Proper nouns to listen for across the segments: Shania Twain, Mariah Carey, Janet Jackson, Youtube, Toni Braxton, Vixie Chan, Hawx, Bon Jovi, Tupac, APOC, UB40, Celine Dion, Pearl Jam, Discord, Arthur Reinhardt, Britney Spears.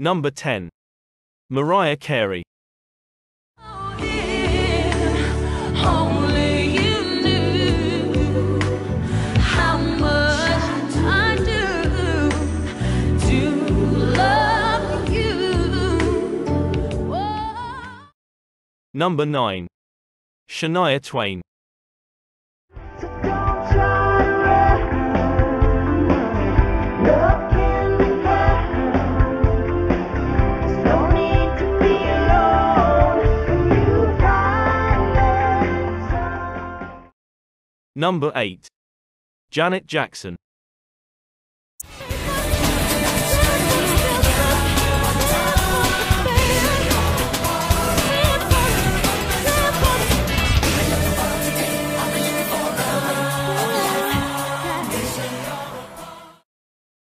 Number 10. Mariah Carey. Oh, yeah. Only you knew how much I do love you. Oh. Number 9. Shania Twain. Number 8. Janet Jackson.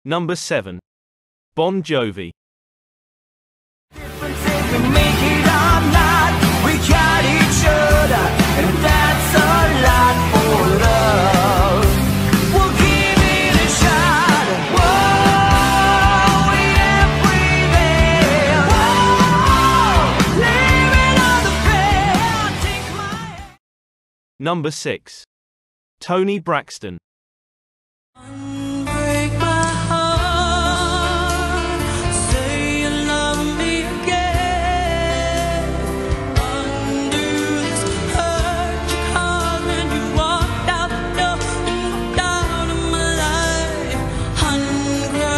Number 7. Bon Jovi. Number 6. Toni Braxton. Break my heart, say you love me again. Undo this hurt you caused when you walked out the door, out of my life, hungry.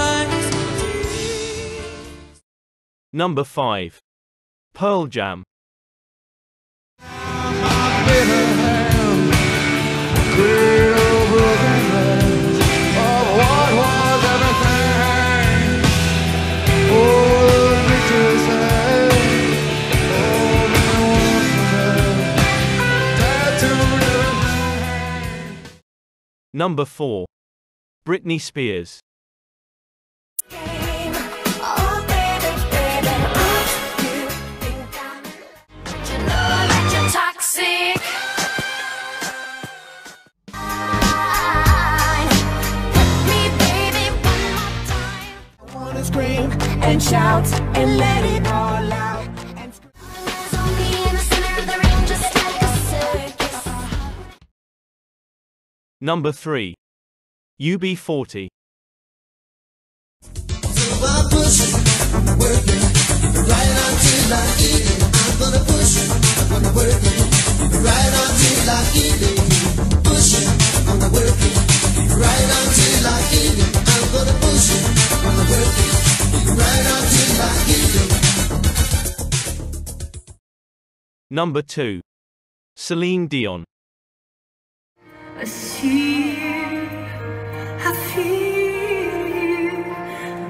Number 5. Pearl Jam. Number 4. Britney Spears. And shout and let it all out. Number 3. UB40. Number 2. Celine Dion. I see you, I feel you,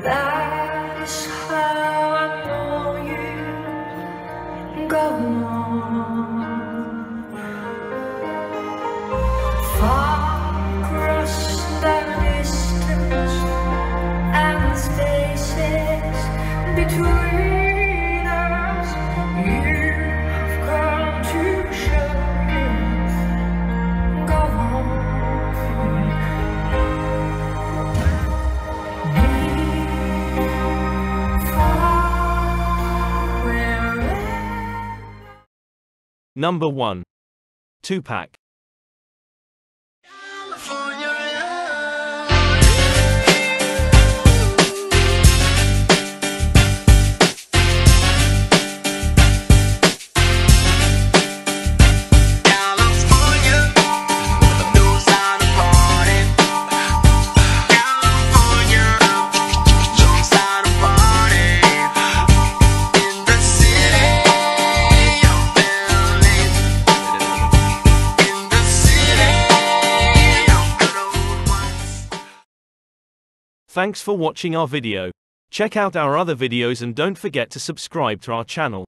that is how I know you, go on, far across the distance and spaces between us, you have come to show. Number 1. Tupac. Thanks for watching our video. Check out our other videos and don't forget to subscribe to our channel.